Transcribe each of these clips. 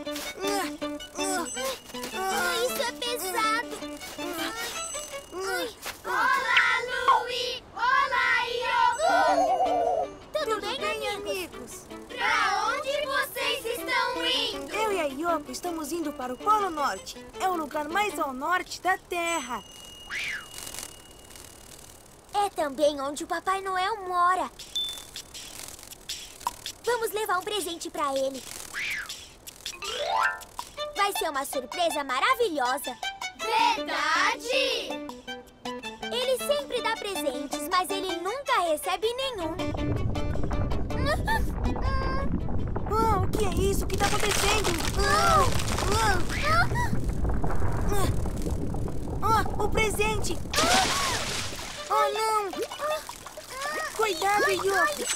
Isso é pesado. Olá, Louie! Olá, Yoko! Tudo bem, amigos? Pra onde vocês estão indo? Eu e a Yoko estamos indo para o Polo Norte. É o lugar mais ao norte da Terra. É também onde o Papai Noel mora. Vamos levar um presente pra ele. Vai ser uma surpresa maravilhosa. Verdade! Ele sempre dá presentes, mas ele nunca recebe nenhum. O que é isso? O que tá acontecendo? O presente! Oh, não! Cuidado, Yoko! Não!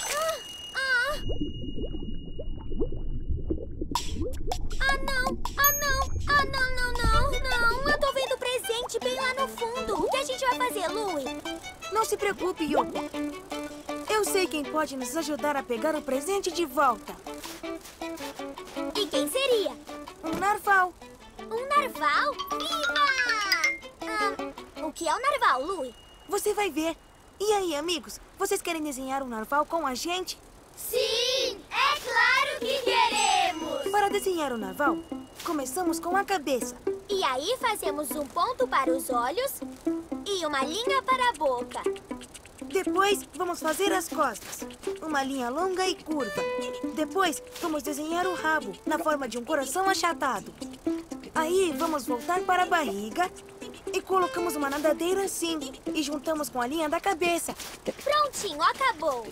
Eu tô vendo o presente bem lá no fundo. O que a gente vai fazer, Louie? Não se preocupe, Yoko. Eu sei quem pode nos ajudar a pegar o presente de volta. E quem seria? Um narval. Um narval? Viva! O que é o narval, Louie? Você vai ver. E aí, amigos? Vocês querem desenhar um narval com a gente? Sim! É claro que queremos! Para desenhar o narval, começamos com a cabeça. E aí fazemos um ponto para os olhos e uma linha para a boca. Depois vamos fazer as costas. Uma linha longa e curva. Depois vamos desenhar o rabo na forma de um coração achatado. Aí vamos voltar para a barriga e colocamos uma nadadeira assim. E juntamos com a linha da cabeça. Prontinho, acabou.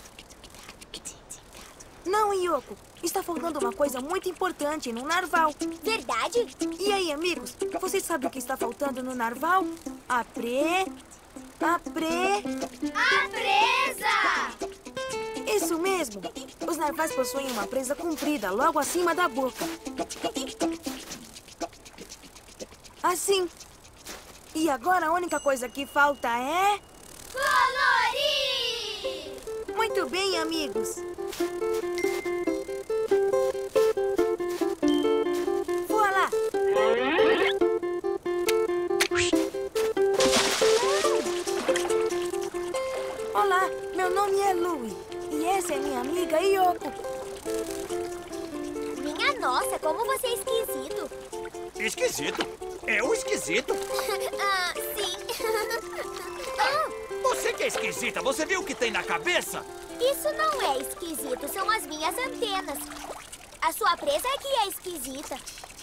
Não, Yoko. Está faltando uma coisa muito importante no narval. Verdade? E aí, amigos? Vocês sabem o que está faltando no narval? A presa! Isso mesmo! Os narvais possuem uma presa comprida logo acima da boca. Assim. E agora a única coisa que falta é... colorir! Muito bem, amigos! Olá, meu nome é Louie e essa é minha amiga Yoko. Minha nossa, como você é esquisito. Esquisito? Eu esquisito? Sim. Você que é esquisita, você viu o que tem na cabeça? Isso não é esquisito, são as minhas antenas. A sua presa é que é esquisita.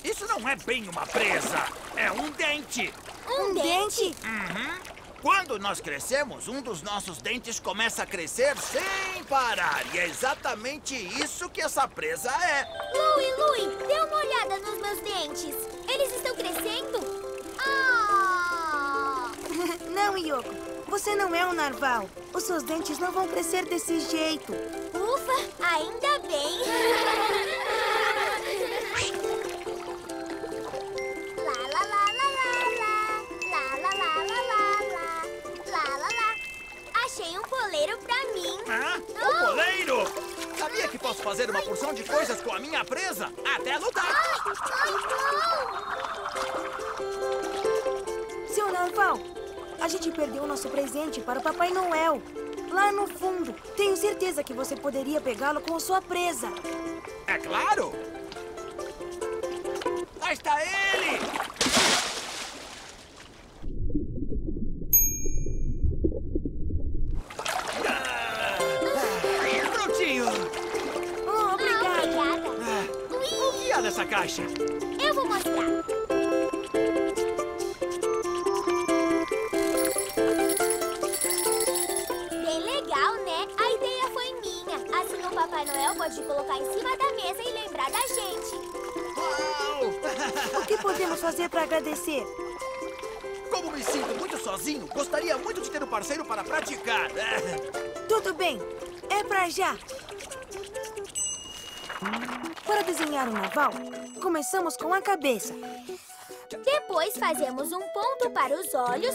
Isso não é bem uma presa, é um dente. Um dente? Uhum. Quando nós crescemos, um dos nossos dentes começa a crescer sem parar. E é exatamente isso que essa presa é. Louie, dê uma olhada nos meus dentes. Eles estão crescendo? Oh! Não, Yoko. Você não é um narval. Os seus dentes não vão crescer desse jeito. Ufa, ainda bem. Achei um boleiro pra mim. Um boleiro? Sabia que posso fazer uma porção de coisas com a minha presa? Até lutar. Seu narval, a gente perdeu nosso presente para o Papai Noel. Lá no fundo. Tenho certeza que você poderia pegá-lo com sua presa. É claro. Lá está ele. Essa caixa. Eu vou mostrar. Bem legal, né? A ideia foi minha. Assim o Papai Noel pode colocar em cima da mesa e lembrar da gente. Uau! O que podemos fazer para agradecer? Como me sinto muito sozinho, gostaria muito de ter um parceiro para praticar. Tudo bem. É pra já. Para desenhar um narval, começamos com a cabeça. Depois fazemos um ponto para os olhos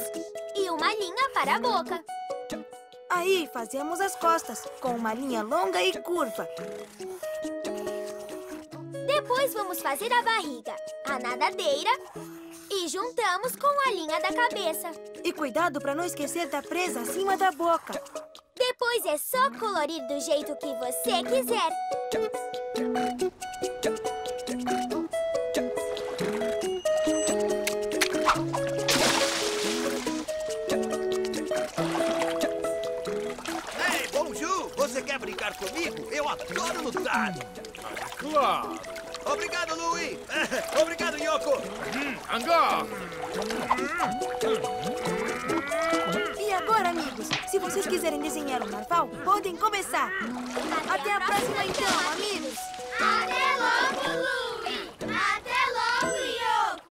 e uma linha para a boca. Aí fazemos as costas com uma linha longa e curva. Depois Depois vamos fazer a barriga, a nadadeira e juntamos com a linha da cabeça. E cuidado para não esquecer da presa acima da boca. Depois é só colorir do jeito que você quiser. Ei, Bonjour, você quer brincar comigo? Eu adoro lutar. Claro. Obrigado, Louie. Obrigado, Yoko. Angá. E agora, amigos, se vocês quiserem desenhar um narval, podem começar. Até a próxima, então, amigos.